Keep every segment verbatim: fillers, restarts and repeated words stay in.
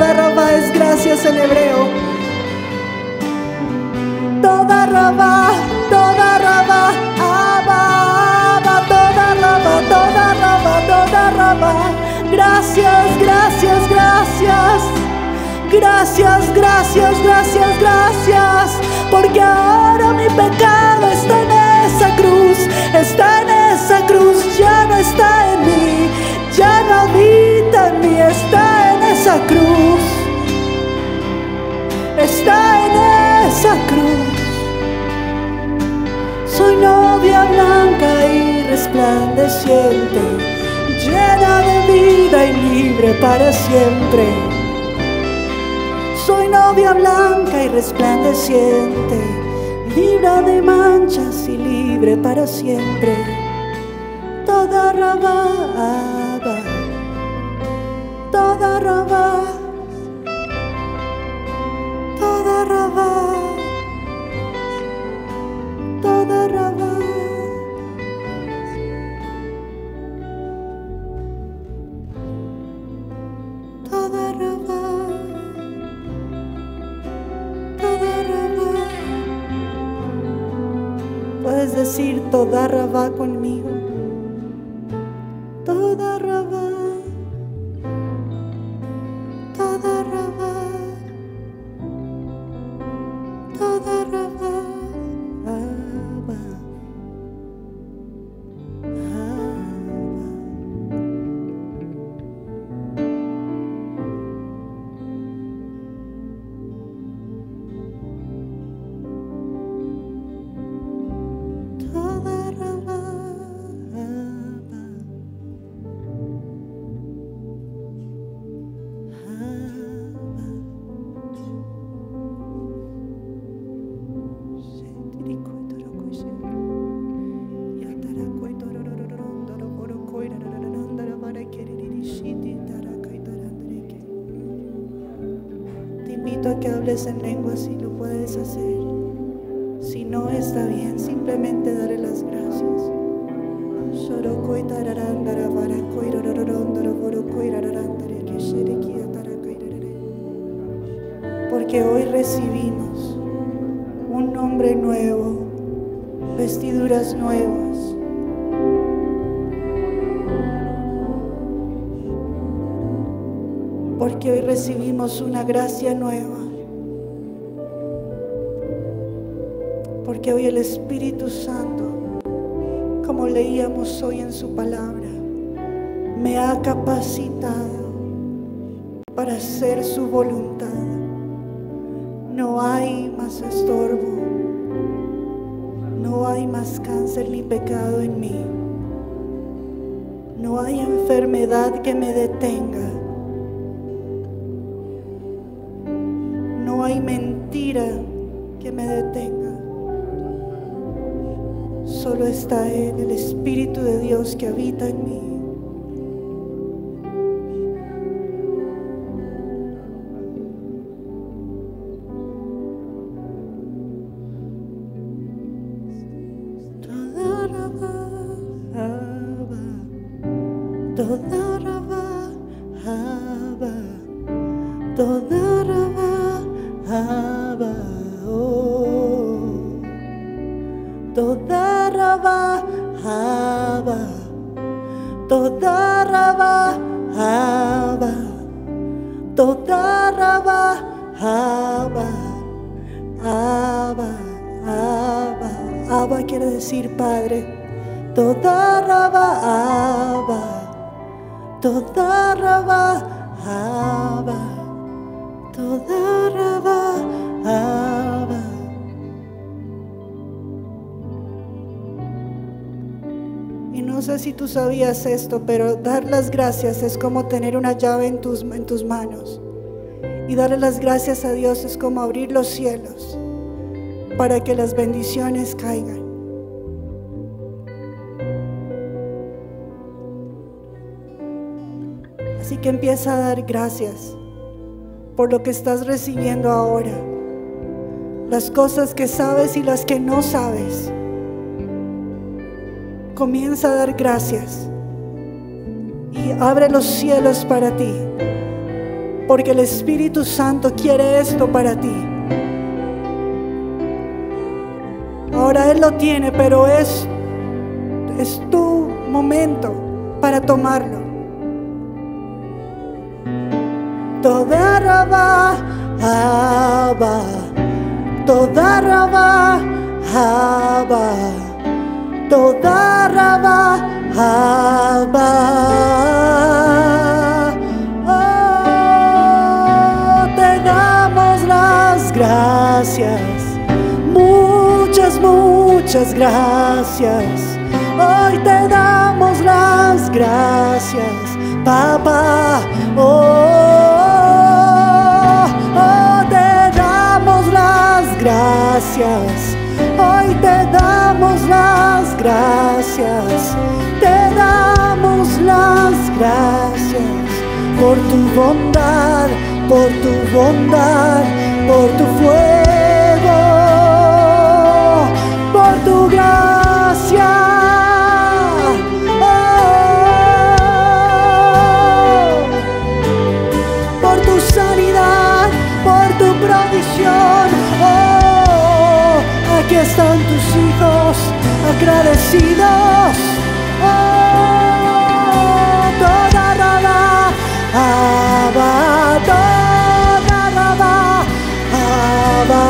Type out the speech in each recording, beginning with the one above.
Todá Rabá es gracias en hebreo. Todá Rabá, Todá Rabá, Abba, Abba, Todá Rabá, Todá Rabá, Todá Rabá. Gracias, gracias, gracias. Gracias, gracias, gracias, gracias. Porque ahora mi pecado está en esa cruz, está en esa cruz, ya no está en mí, ya no habita en mí, está en esa cruz, está en esa cruz. Soy novia blanca y resplandeciente, llena de vida y libre para siempre. Soy novia blanca y resplandeciente, libre de manchas y libre para siempre. Todá Rabá. Todá Rabá, Todá Rabá, Todá Rabá. Todá Rabá, Todá Rabá. Puedes decir Todá Rabá conmigo. Todá Rabá. Todá Rabá, Todá Rabá, Abba, Abba. Todá Rabá, Abba. Que hables en lengua si lo puedes hacer. Si no, está bien, simplemente daré las gracias. Porque hoy recibimos un nombre nuevo, vestiduras nuevas. Porque hoy recibimos una gracia nueva. Porque hoy el Espíritu Santo, como leíamos hoy en su palabra, me ha capacitado para hacer su voluntad. No hay más estorbo, no hay más cáncer ni pecado en mí, no hay enfermedad que me detenga, no hay mentira que me detenga. Solo está Él, el Espíritu de Dios que habita en mí. Todá Rabá, Abba. Todá Rabá, Abba. Todá Rabá, Abba, oh. Todá Rabá, Abba. Todá Rabá, Abba. Todá Rabá, Abba. Abba, Abba. Abba quiere decir Padre. Todá Rabá, Abba. Todá Rabá, Abba, Todá Rabá, Abba. Y no sé si tú sabías esto, pero dar las gracias es como tener una llave en tus, en tus manos. Y darle las gracias a Dios es como abrir los cielos para que las bendiciones caigan. Así que empieza a dar gracias por lo que estás recibiendo ahora, las cosas que sabes y las que no sabes. Comienza a dar gracias y abre los cielos para ti, porque el Espíritu Santo quiere esto para ti. Ahora Él lo tiene, pero es, es tu momento para tomarlo. Todá Rabá, Abba, Todá Rabá, Abba, Todá Rabá, Abba. Oh, te damos las gracias, muchas, muchas gracias. Hoy te damos las gracias, papá. Oh, oh, te damos las gracias. Hoy te damos las gracias. Te damos las gracias por tu bondad, por tu bondad, por tu fuego, por tu gracia. Aquí están tus hijos agradecidos. Oh, Todá Rabá, Abba, Todá Rabá, Abba.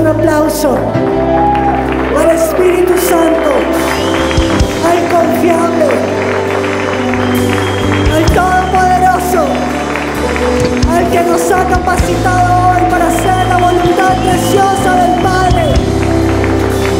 Un aplauso al Espíritu Santo, al confiable, al todopoderoso, al que nos ha capacitado hoy para hacer la voluntad preciosa del Padre,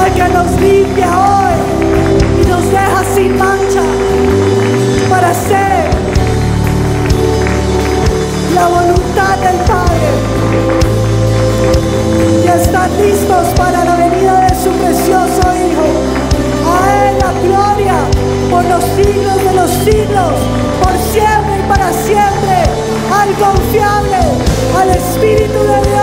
al que nos limpia hoy y nos confiable al Espíritu de Dios.